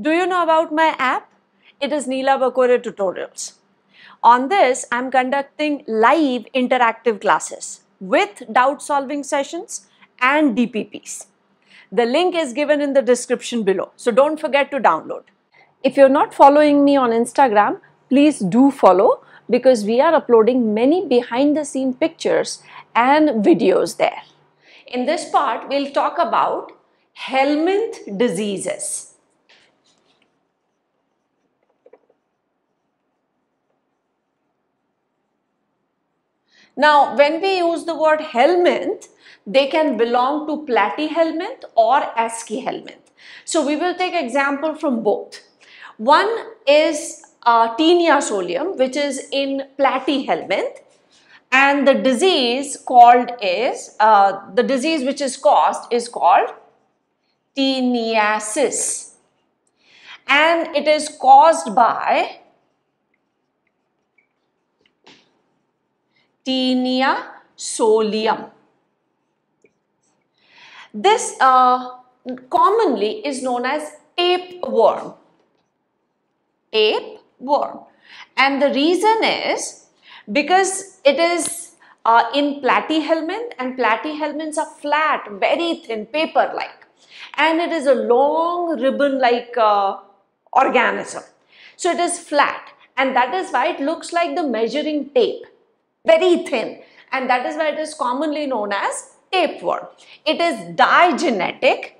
Do you know about my app? It is Neela Bakore Tutorials. On this, I am conducting live interactive classes with doubt solving sessions and DPPs. The link is given in the description below, so don't forget to download. If you're not following me on Instagram, please do follow because we are uploading many behind the scene pictures and videos there. In this part, we'll talk about Helminth diseases. Now, when we use the word Helminth, they can belong to platyhelminth or Ascaris. So we will take example from both. One is Taenia solium, which is in platyhelminth, and the disease which is caused is called taeniasis, and it is caused by Taenia solium. This commonly is known as tapeworm. Tapeworm. And the reason is because it is in platyhelminth, and platyhelminths are flat, very thin, paper-like, and it is a long ribbon-like organism. So it is flat, and that is why it looks like the measuring tape, very thin, and that is why it is commonly known as tapeworm. It is digenetic.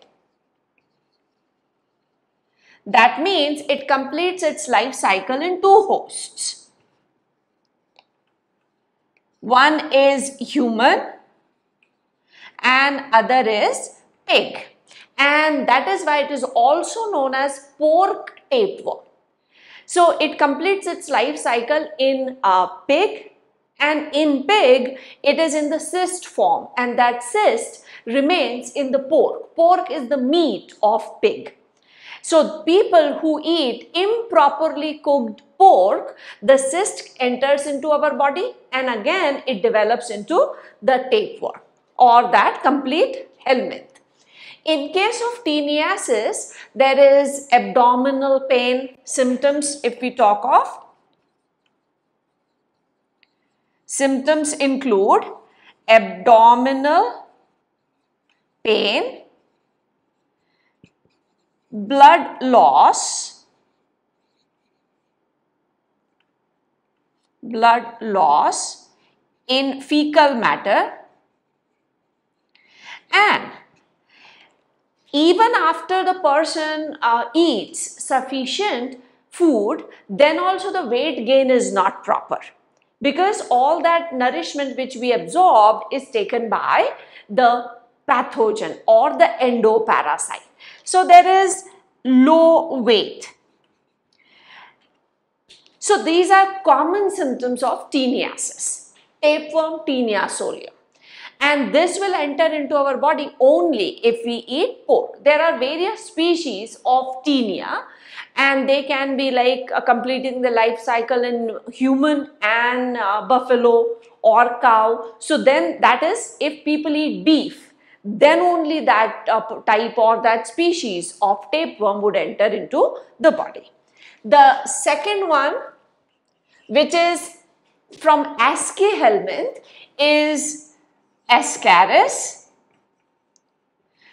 That means it completes its life cycle in two hosts. One is human and other is pig. And that is why it is also known as pork tapeworm. So it completes its life cycle in a pig, and in pig it is in the cyst form, and that cyst remains in the pork. Pork is the meat of pig. So people who eat improperly cooked pork, the cyst enters into our body and again it develops into the tapeworm or that complete helminth. In case of taeniasis, there is abdominal pain symptoms. If we talk of symptoms, include abdominal pain, blood loss, in fecal matter, and even after the person eats sufficient food, then also the weight gain is not proper, because all that nourishment which we absorb is taken by the pathogen or the endoparasite. So there is low weight. So these are common symptoms of taeniasis, tapeworm, Taenia solium. And this will enter into our body only if we eat pork. There are various species of taenia, and they can be like completing the life cycle in human and buffalo or cow. So then that is if people eat beef, then only that type or that species of tapeworm would enter into the body. The second one, which is from Ascaris, is Ascaris,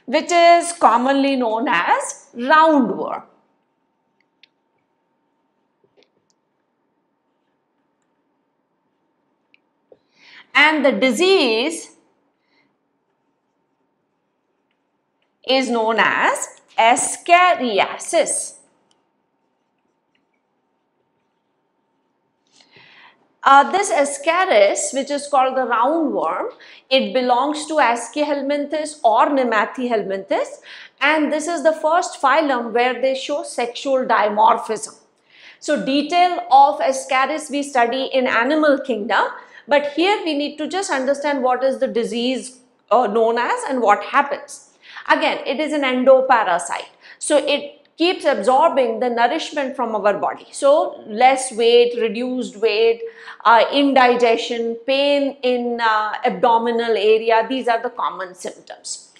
which is commonly known as roundworm. And the disease is known as Ascariasis. This Ascaris, which is called the roundworm, it belongs to Aschelminthes or Nemathelminthes, and this is the first phylum where they show sexual dimorphism. So detail of Ascaris we study in animal kingdom, but here we need to just understand what is the disease known as and what happens. Again, it is an endoparasite, so it keeps absorbing the nourishment from our body. So less weight, reduced weight, indigestion, pain in abdominal area, these are the common symptoms.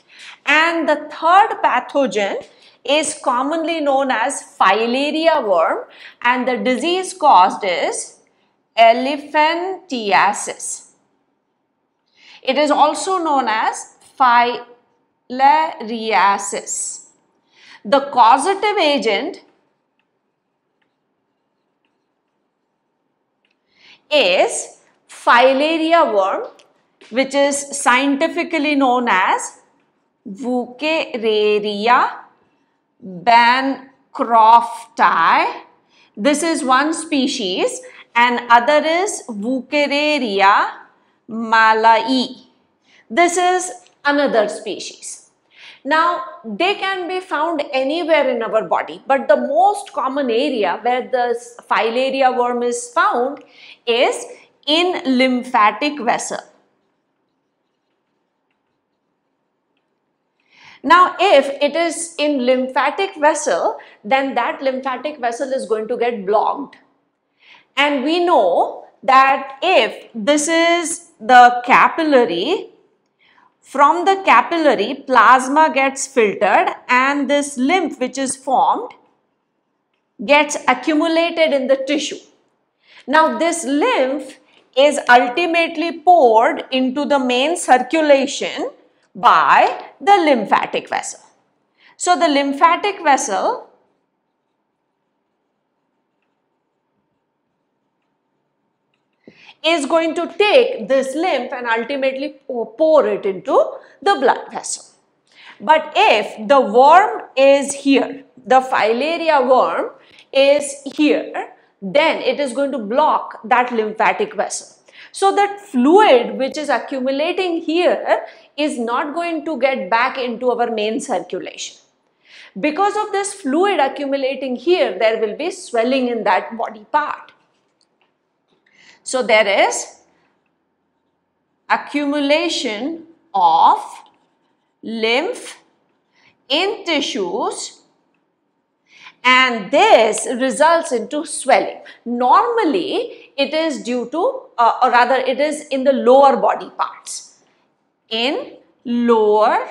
And the third pathogen is commonly known as filaria worm, and the disease caused is elephantiasis. It is also known as filariasis. The causative agent is filaria worm, which is scientifically known as Wuchereria bancrofti. This is one species, and other is Wuchereria malayi. This is another species. Now, they can be found anywhere in our body, but the most common area where the filaria worm is found is in lymphatic vessel. Now, if it is in lymphatic vessel, then that lymphatic vessel is going to get blocked. And we know that if this is the capillary, from the capillary, plasma gets filtered and this lymph which is formed gets accumulated in the tissue. Now, this lymph is ultimately poured into the main circulation by the lymphatic vessel. So the lymphatic vessel is going to take this lymph and ultimately pour it into the blood vessel. But if the worm is here, the filaria worm is here, then it is going to block that lymphatic vessel. So that fluid which is accumulating here is not going to get back into our main circulation. Because of this fluid accumulating here, there will be swelling in that body part. So there is accumulation of lymph in tissues, and this results into swelling. Normally, it is due to or rather it is in the lower body parts. In lower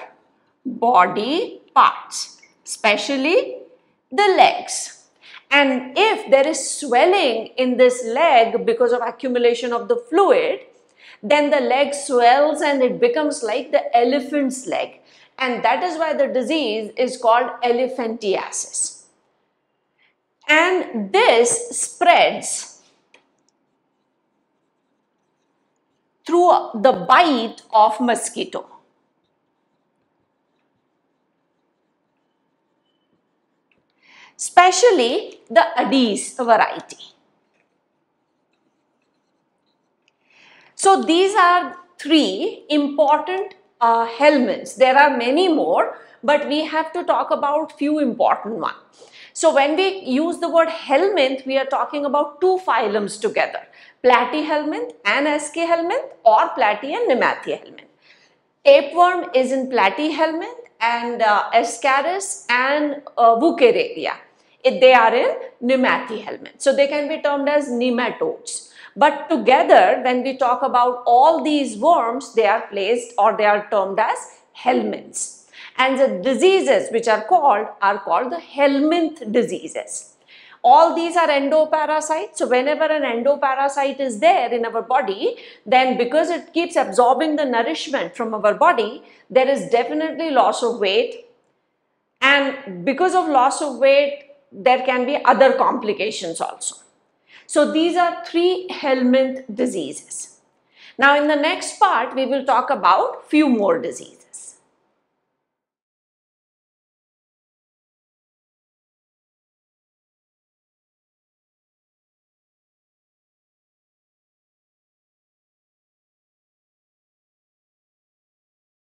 body parts, especially the legs. And if there is swelling in this leg because of accumulation of the fluid, then the leg swells and it becomes like the elephant's leg. And that is why the disease is called elephantiasis. And this spreads through the bite of mosquito. Especially the Adis variety. So these are three important helminths. There are many more, but we have to talk about few important ones. So when we use the word helminth, we are talking about two phylums together, platyhelminth and ascaris, or platy and nemathelminthes. Tapeworm is in platyhelminth, and Ascaris and Wuchereria, they are in nemathelminthes. So they can be termed as nematodes. But together, when we talk about all these worms, they are placed or they are termed as helminths. And the diseases which are called the Helminth diseases. All these are endoparasites. So whenever an endoparasite is there in our body, then because it keeps absorbing the nourishment from our body, there is definitely loss of weight. And because of loss of weight, there can be other complications also. So these are three Helminth diseases. Now in the next part, we will talk about few more diseases.